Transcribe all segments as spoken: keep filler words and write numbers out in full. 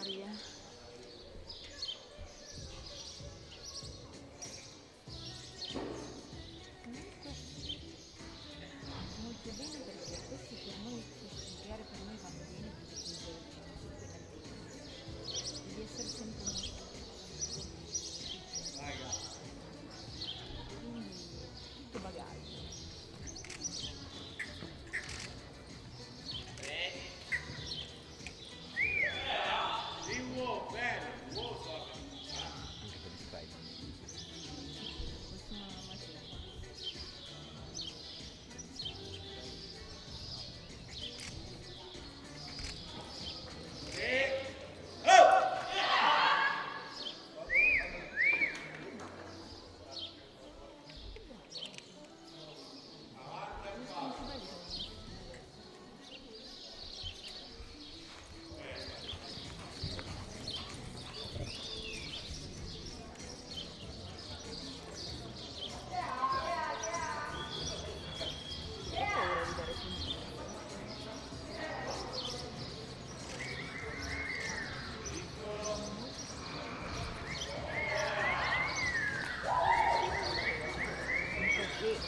varie. Comunque molto bene, perché questi per noi, studiare per noi vanno bene, perché devi essere sempre molto. Quindi tutto bagaglio.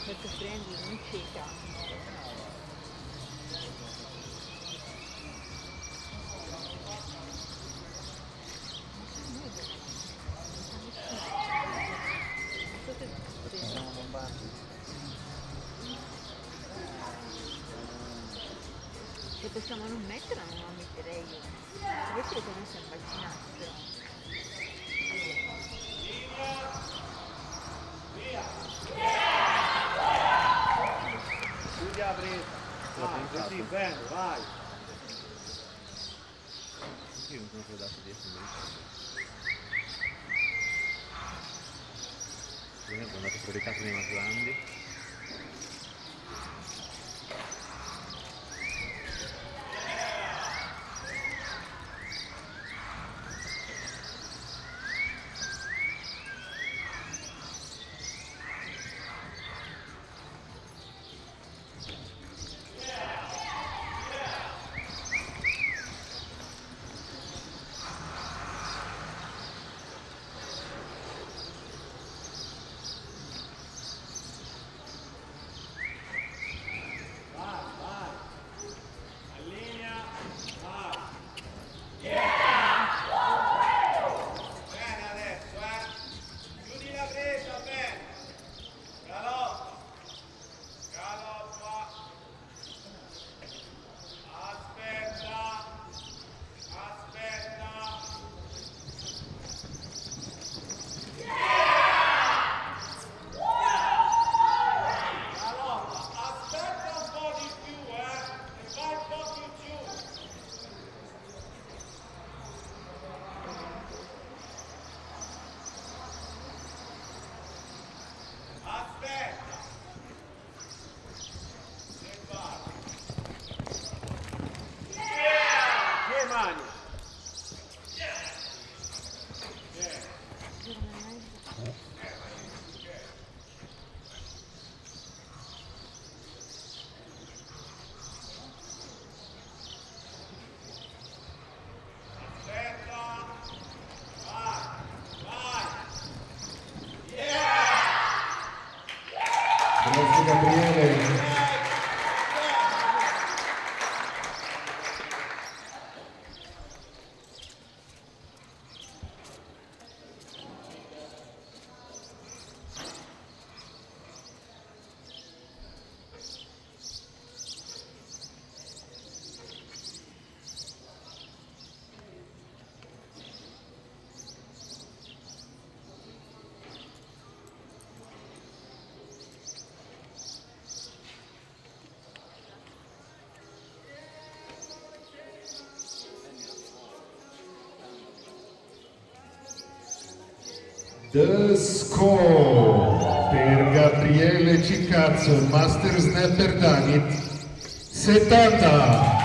Perché prendi non cieca. Perché siamo bombati. Se possiamo non metterla, non la metterei. Perché non si avvicinassero? Vai, così, bello, vai! Io non conosco dato dieci minuti. Bene, sono andato fuori casa dei maturandi. Grazie Gabriele. The score per Gabriele Ciccazzo, Master Snapper Dunit, settanta.